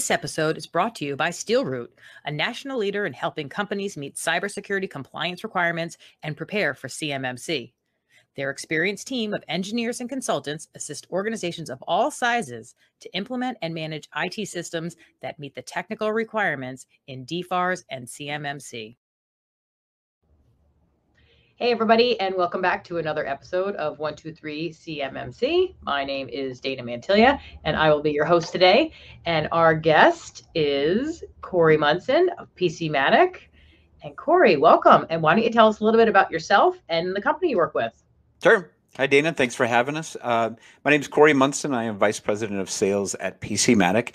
This episode is brought to you by Steelroot, a national leader in helping companies meet cybersecurity compliance requirements and prepare for CMMC. Their experienced team of engineers and consultants assist organizations of all sizes to implement and manage IT systems that meet the technical requirements in DFARS and CMMC. Hey, everybody, and welcome back to another episode of 123 CMMC. My name is Dana Mantilla, and I will be your host today. And our guest is Corey Munson of PC Matic. And Corey, welcome. And why don't you tell us a little bit about yourself and the company you work with? Sure. Hi, Dana. Thanks for having us. My name is Corey Munson. I am Vice President of Sales at PC Matic.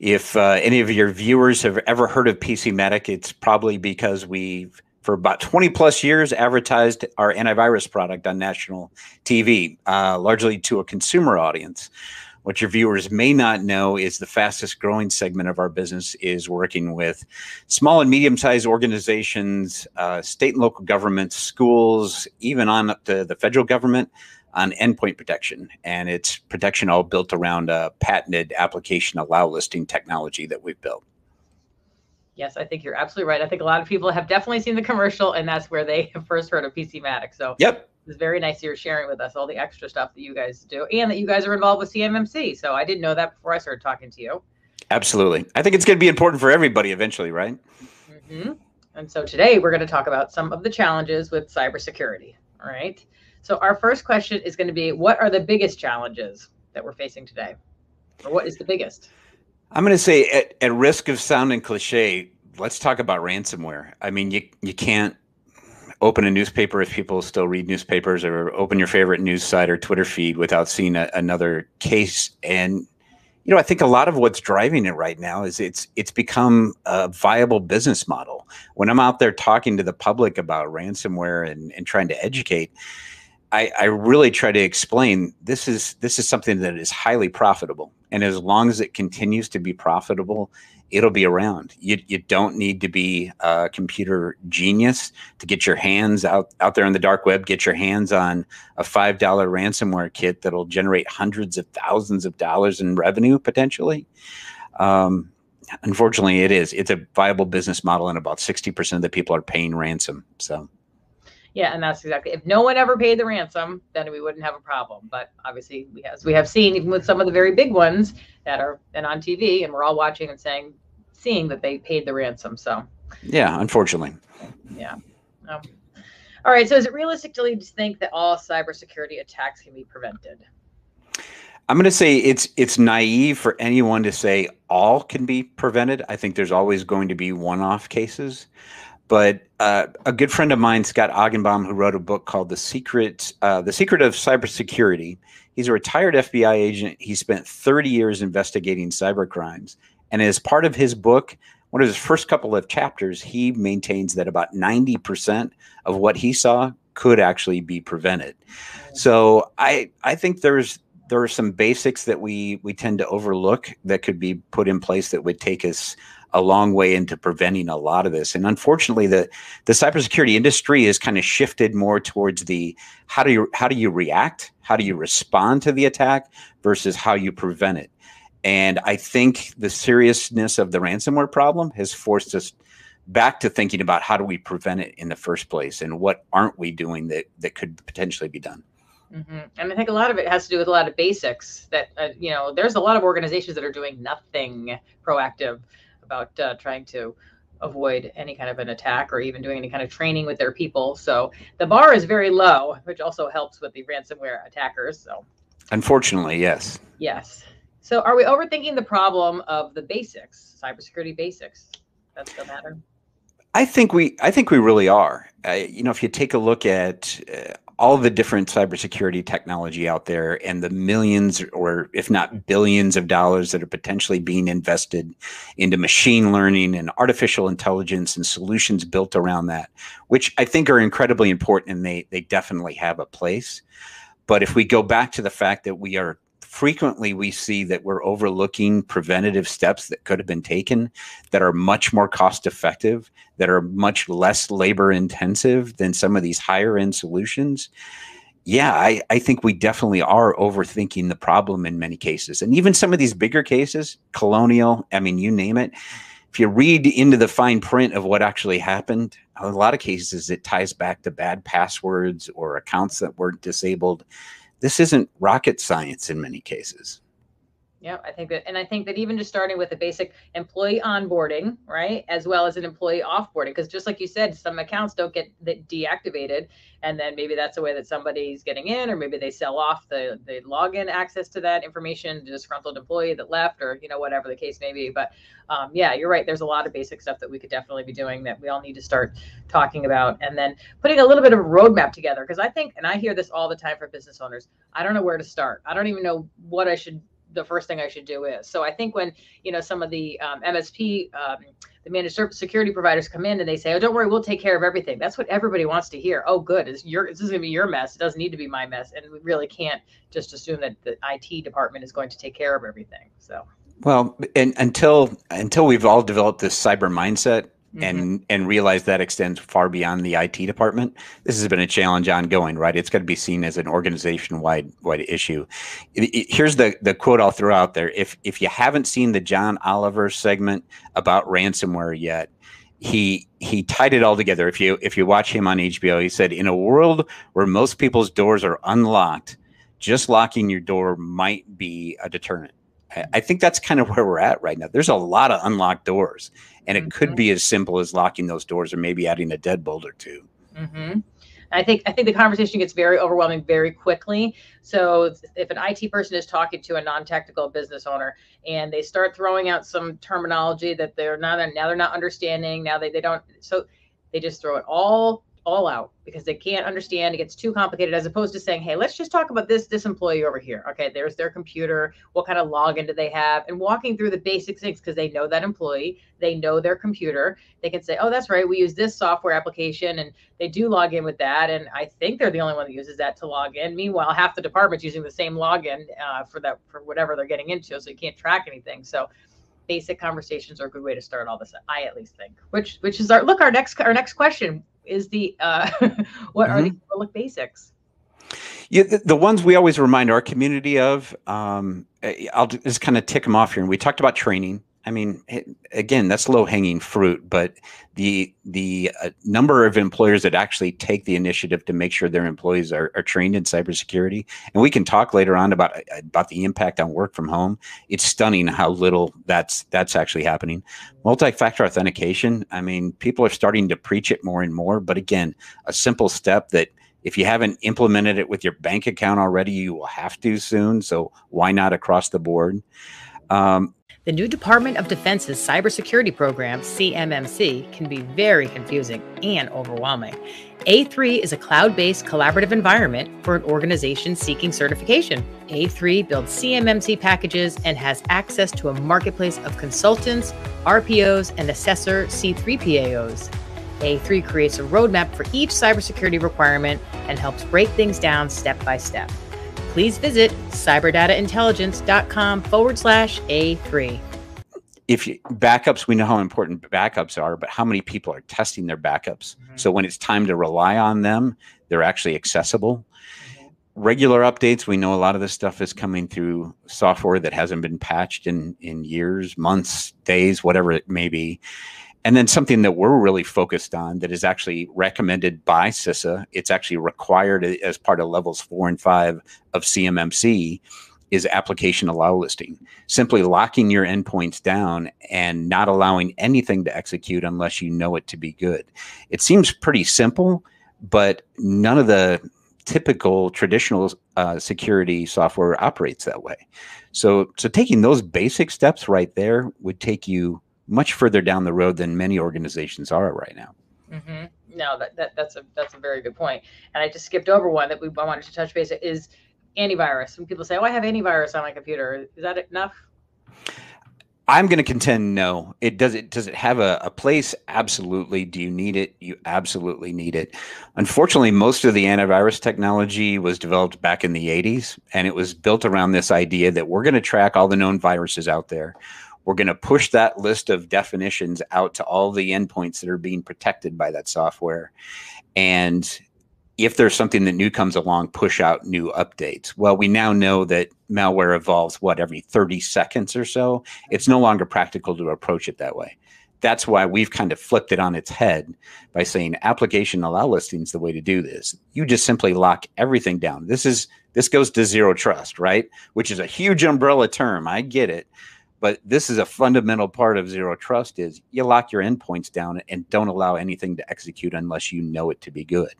If any of your viewers have ever heard of PC Matic, it's probably because we've for about 20 plus years advertised our antivirus product on national TV, largely to a consumer audience. What your viewers may not know is the fastest growing segment of our business is working with small and medium-sized organizations, state and local governments, schools, even on up to the federal government on endpoint protection. And it's protection all built around a patented application allow listing technology that we've built. Yes, I think you're absolutely right. I think a lot of people have definitely seen the commercial, and that's where they have first heard of PC Matic. So yep, it's very nice you're sharing with us all the extra stuff that you guys do and that you guys are involved with CMMC. So I didn't know that before I started talking to you. Absolutely. I think it's going to be important for everybody eventually, right? Mm-hmm. And so today we're going to talk about some of the challenges with cybersecurity. All right. So our first question is going to be, what are the biggest challenges that we're facing today? Or what is the biggest? I'm going to say, at risk of sounding cliche, let's talk about ransomware. I mean, you can't open a newspaper if people still read newspapers, or open your favorite news site or Twitter feed without seeing another case. And, you know, I think a lot of what's driving it right now is it's become a viable business model. When I'm out there talking to the public about ransomware and trying to educate, I really try to explain this is something that is highly profitable. And as long as it continues to be profitable, it'll be around. You don't need to be a computer genius to get your hands out there on the dark web, get your hands on a $5 ransomware kit that'll generate hundreds of thousands of dollars in revenue potentially. Unfortunately, it's a viable business model, and about 60% of the people are paying ransom. So. Yeah, and that's exactly. If no one ever paid the ransom, then we wouldn't have a problem. But obviously, as we have seen, even with some of the very big ones that are and on TV, and we're all watching and seeing that they paid the ransom. So, yeah, unfortunately. Yeah. All right. So, is it realistic to think that all cybersecurity attacks can be prevented? I'm going to say it's naive for anyone to say all can be prevented. I think there's always going to be one-off cases. But a good friend of mine, Scott Agenbaum, who wrote a book called The Secret of Cybersecurity. He's a retired FBI agent. He spent 30 years investigating cyber crimes. And as part of his book, one of his first couple of chapters, he maintains that about 90% of what he saw could actually be prevented. So I think there are some basics that we tend to overlook that could be put in place that would take us a long way into preventing a lot of this. And unfortunately, the cybersecurity industry has kind of shifted more towards the how do you react, how do you respond to the attack versus how you prevent it. And I think the seriousness of the ransomware problem has forced us back to thinking about how do we prevent it in the first place, and what aren't we doing that could potentially be done. Mm-hmm. And I think a lot of it has to do with a lot of basics that, you know, there's a lot of organizations that are doing nothing proactive about trying to avoid any kind of an attack, or even doing any kind of training with their people. So the bar is very low, which also helps with the ransomware attackers. So unfortunately, yes. Yes. So are we overthinking the problem of the basics, cybersecurity basics? That's the matter. I think we really are. You know, if you take a look at all the different cybersecurity technology out there and the millions, or if not billions of dollars that are potentially being invested into machine learning and artificial intelligence and solutions built around that, which I think are incredibly important, and they definitely have a place. But if we go back to the fact that we are frequently, we see that we're overlooking preventative steps that could have been taken that are much more cost effective, that are much less labor intensive than some of these higher end solutions. yeah, I think we definitely are overthinking the problem in many cases. And even some of these bigger cases, Colonial, I mean, you name it, if you read into the fine print of what actually happened, a lot of cases it ties back to bad passwords or accounts that weren't disabled. This isn't rocket science in many cases. Yeah, I think that, and I think that even just starting with the basic employee onboarding, right, as well as an employee offboarding, because just like you said, some accounts don't get deactivated, and then maybe that's a way that somebody's getting in, or maybe they sell off the login access to that information to disgruntled employee that left, or you know whatever the case may be. But yeah, you're right. There's a lot of basic stuff that we could definitely be doing that we all need to start talking about, and then putting a little bit of a roadmap together, because I think, and I hear this all the time from business owners, I don't know where to start. I don't even know what I should. The first thing I should do is. So I think when, you know, some of the MSP, the managed security providers come in and they say, oh, don't worry, we'll take care of everything. That's what everybody wants to hear. Oh, good. This is going to be your mess. It doesn't need to be my mess. And we really can't just assume that the IT department is going to take care of everything. So. Well, and until we've all developed this cyber mindset, mm-hmm. and realize that extends far beyond the IT department. This has been a challenge ongoing, right? It's going to be seen as an organization-wide issue. Here's the quote I'll throw out there. If you haven't seen the John Oliver segment about ransomware yet, he tied it all together. If you watch him on HBO, he said, in a world where most people's doors are unlocked, just locking your door might be a deterrent. I think that's kind of where we're at right now. There's a lot of unlocked doors, and it mm-hmm. could be as simple as locking those doors or maybe adding a deadbolt or two. Mm-hmm. I think the conversation gets very overwhelming very quickly. So if an IT person is talking to a non-technical business owner and they start throwing out some terminology that they're not understanding, now they don't, so they just throw it all out because they can't understand. It gets too complicated, as opposed to saying, hey, let's just talk about this employee over here. Okay, there's their computer. What kind of login do they have? And walking through the basic things, because they know that employee, they know their computer. They can say, oh, that's right, we use this software application and they do log in with that. And I think they're the only one that uses that to log in. Meanwhile, half the department's using the same login for whatever they're getting into. So you can't track anything. So basic conversations are a good way to start all this, I at least think, which is our next question. Is the what mm-hmm. are the public basics? Yeah, the ones we always remind our community of. I'll just kind of tick them off here. And we talked about training. I mean, again, that's low hanging fruit, but the number of employers that actually take the initiative to make sure their employees are trained in cybersecurity, and we can talk later on about the impact on work from home. It's stunning how little that's actually happening. Multi-factor authentication. I mean, people are starting to preach it more and more, but again, a simple step that if you haven't implemented it with your bank account already, you will have to soon. So why not across the board? The new Department of Defense's cybersecurity program, CMMC, can be very confusing and overwhelming. A3 is a cloud-based collaborative environment for an organization seeking certification. A3 builds CMMC packages and has access to a marketplace of consultants, RPOs, and assessor C3PAOs. A3 creates a roadmap for each cybersecurity requirement and helps break things down step by step. Please visit CyberDataIntelligence.com/A3. Backups, we know how important backups are, but how many people are testing their backups? Mm-hmm. So when it's time to rely on them, they're actually accessible. Mm-hmm. Regular updates, we know a lot of this stuff is coming through software that hasn't been patched in years, months, days, whatever it may be. And then something that we're really focused on that is actually recommended by CISA, it's actually required as part of levels 4 and 5 of CMMC, is application allow listing. Simply locking your endpoints down and not allowing anything to execute unless you know it to be good. It seems pretty simple, but none of the typical traditional security software operates that way. So taking those basic steps right there would take you much further down the road than many organizations are right now. Mm-hmm. No, that's a very good point. And I just skipped over one that I wanted to touch base is antivirus. When people say, oh, I have antivirus on my computer, is that enough? I'm going to contend no. Does it have a place? Absolutely. Do you need it? You absolutely need it. Unfortunately, most of the antivirus technology was developed back in the 80s, and it was built around this idea that we're going to track all the known viruses out there. We're going to push that list of definitions out to all the endpoints that are being protected by that software. And if there's something that new comes along, push out new updates. Well, we now know that malware evolves, what, every 30 seconds or so? It's no longer practical to approach it that way. That's why we've kind of flipped it on its head by saying application allow listing is the way to do this. You just simply lock everything down. This goes to zero trust, right? Which is a huge umbrella term. I get it. But this is a fundamental part of zero trust is you lock your endpoints down and don't allow anything to execute unless you know it to be good.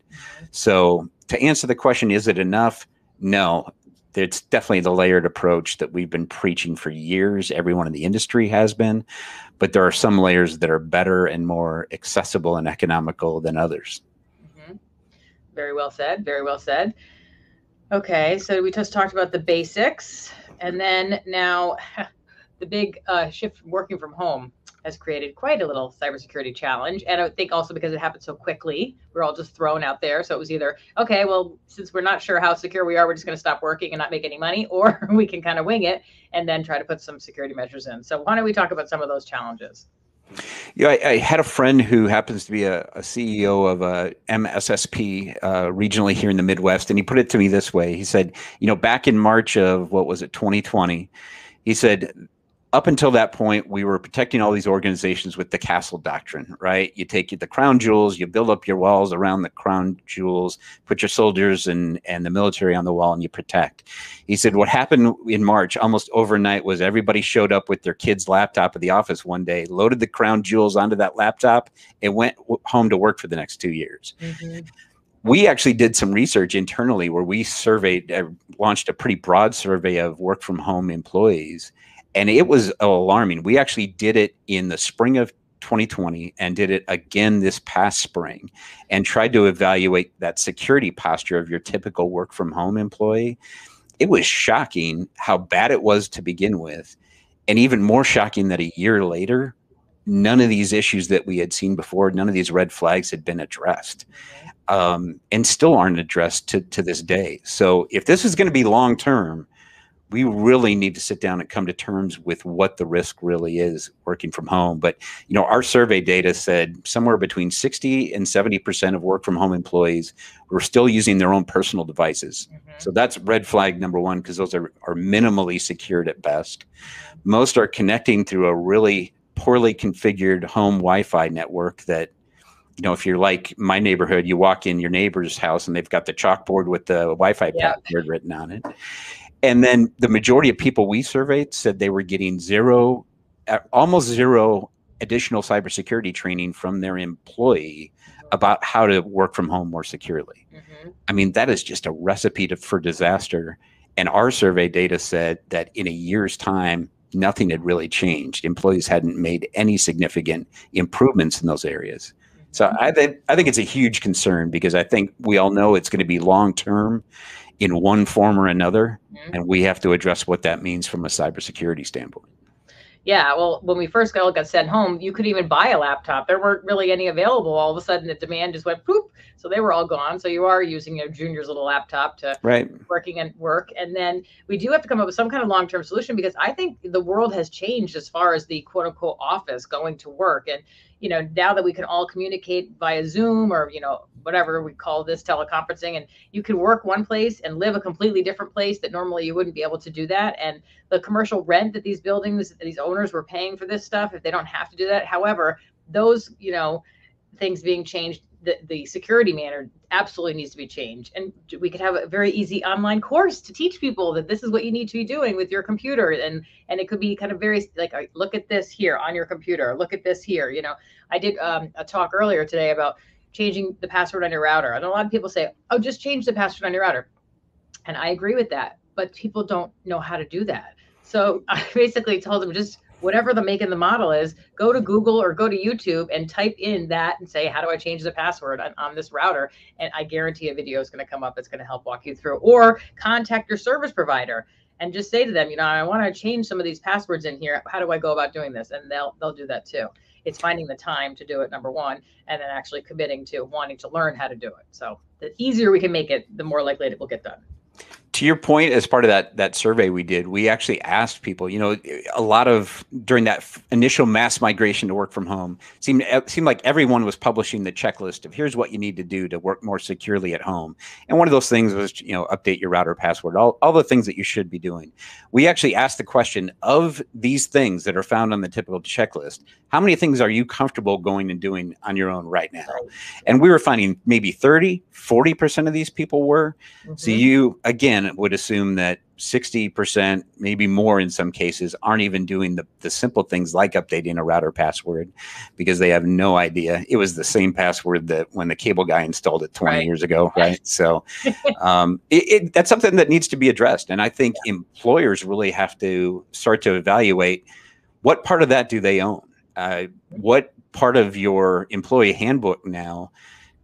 So to answer the question, is it enough? No. It's definitely the layered approach that we've been preaching for years. Everyone in the industry has been, but there are some layers that are better and more accessible and economical than others. Mm-hmm. Very well said. Very well said. Okay. So we just talked about the basics, and then now the big shift from working from home has created quite a little cybersecurity challenge. And I would think also because it happened so quickly, we're all just thrown out there. So it was either, okay, well, since we're not sure how secure we are, we're just going to stop working and not make any money, or we can kind of wing it and then try to put some security measures in. So why don't we talk about some of those challenges? Yeah, I had a friend who happens to be a CEO of a MSSP regionally here in the Midwest. And he put it to me this way. He said, you know, back in March of, what was it, 2020, he said, up until that point, we were protecting all these organizations with the castle doctrine, right? You take the crown jewels, you build up your walls around the crown jewels, put your soldiers and the military on the wall, and you protect. He said what happened in March almost overnight was everybody showed up with their kid's laptop at the office one day, loaded the crown jewels onto that laptop, and went home to work for the next 2 years. Mm-hmm. We actually did some research internally where we surveyed, launched a pretty broad survey of work from home employees. And it was alarming. We actually did it in the spring of 2020 and did it again this past spring and tried to evaluate that security posture of your typical work from home employee. It was shocking how bad it was to begin with. And even more shocking that a year later, none of these issues that we had seen before, none of these red flags had been addressed and still aren't addressed to this day. So if this is going to be long term, we really need to sit down and come to terms with what the risk really is working from home. But, you know, our survey data said somewhere between 60 and 70% of work from home employees were still using their own personal devices. Mm-hmm. So that's red flag number one, because those are minimally secured at best. Most are connecting through a really poorly configured home Wi-Fi network that, you know, if you're like my neighborhood, you walk in your neighbor's house and they've got the chalkboard with the Wi-Fi password written on it. And then the majority of people we surveyed said they were getting zero, almost zero additional cybersecurity training from their employee about how to work from home more securely. Mm-hmm. I mean, that is just a recipe for disaster. And our survey data said that in a year's time, nothing had really changed. Employees hadn't made any significant improvements in those areas. So I think it's a huge concern, because I think we all know it's going to be long-term in one form or another. Mm-hmm. And we have to address what that means from a cybersecurity standpoint. Yeah. Well, when we first got sent home, you couldn't even buy a laptop. There weren't really any available. All of a sudden the demand just went poop. So they were all gone. So you are using your junior's little laptop to work. And then we do have to come up with some kind of long-term solution, because I think the world has changed as far as the quote unquote office going to work. And, you know, now that we can all communicate via Zoom or, you know, whatever we call this teleconferencing, and you can work one place and live a completely different place that normally you wouldn't be able to do that. And the commercial rent that these buildings, these owners were paying for this stuff, if they don't have to do that. However, those, you know, things being changed, the security manner absolutely needs to be changed. And we could have a very easy online course to teach people that this is what you need to be doing with your computer. And it could be kind of very like, look at this here on your computer, look at this here. You know, I did a talk earlier today about changing the password on your router. And a lot of people say, oh, just change the password on your router. And I agree with that, but people don't know how to do that. So I basically told them, just whatever the make and the model is, go to Google or go to YouTube and type in that and say, how do I change the password on this router? And I guarantee a video is going to come up that's going to help walk you through. Or contact your service provider and just say to them, you know, I want to change some of these passwords in here. How do I go about doing this? And they'll do that too. It's finding the time to do it, number one, and then actually committing to wanting to learn how to do it. So the easier we can make it, the more likely it will get done. To your point, as part of that survey we did, we actually asked people, a lot of, during that initial mass migration to work from home, seemed like everyone was publishing the checklist of here's what you need to do to work more securely at home. And one of those things was, update your router password, all the things that you should be doing. We actually asked the question, of these things that are found on the typical checklist, how many things are you comfortable going and doing on your own right now? And we were finding maybe 30, 40% of these people were. Mm-hmm. So you, again, would assume that 60%, maybe more in some cases, aren't even doing the simple things like updating a router password because they have no idea. It was the same password that when the cable guy installed it 20 years ago, right? So that's something that needs to be addressed. And I think employers really have to start to evaluate what part of that do they own? What part of your employee handbook now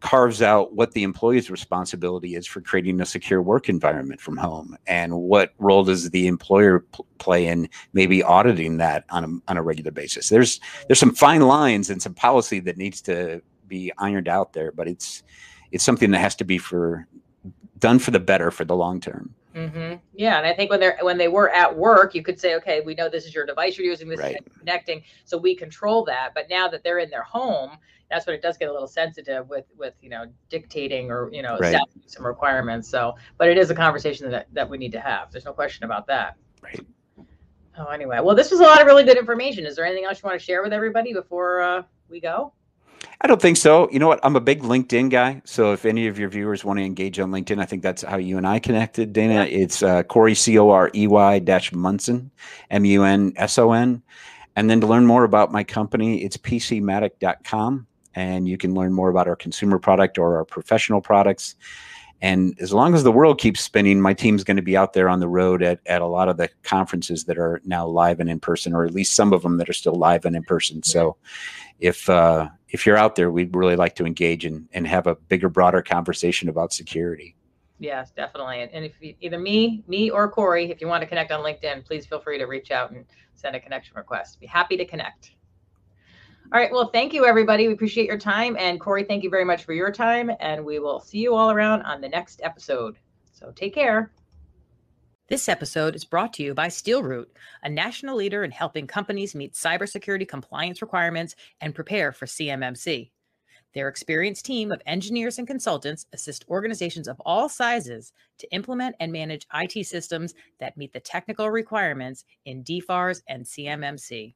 carves out what the employee's responsibility is for creating a secure work environment from home, and what role does the employer play in maybe auditing that on a regular basis? There's some fine lines and some policy that needs to be ironed out there, but it's something that has to be done for the better for the long term. Mm-hmm. Yeah, and I think when they were at work, you could say, okay, we know this is your device you're using, this is connecting, so we control that. But now that they're in their home, that's when it does get a little sensitive with dictating or some requirements. So, but it is a conversation that we need to have. There's no question about that. Right. Oh, anyway, well, this was a lot of really good information. Is there anything else you want to share with everybody before we go? I don't think so. You know what? I'm a big LinkedIn guy. So if any of your viewers want to engage on LinkedIn, I think that's how you and I connected, Dana. It's Corey, Corey-Munson, Munson. And then to learn more about my company, it's PCmatic.com. And you can learn more about our consumer product or our professional products. And as long as the world keeps spinning, my team's going to be out there on the road at a lot of the conferences that are now live and in person, or at least some of them that are still live and in person. So if you're out there, we'd really like to engage and have a bigger, broader conversation about security. Yes, definitely. And if you, either me or Corey, if you want to connect on LinkedIn, please feel free to reach out and send a connection request. Be happy to connect. All right. Well, thank you, everybody. We appreciate your time. And Corey, thank you very much for your time. And we will see you all around on the next episode. So take care. This episode is brought to you by Steelroot, a national leader in helping companies meet cybersecurity compliance requirements and prepare for CMMC. Their experienced team of engineers and consultants assist organizations of all sizes to implement and manage IT systems that meet the technical requirements in DFARS and CMMC.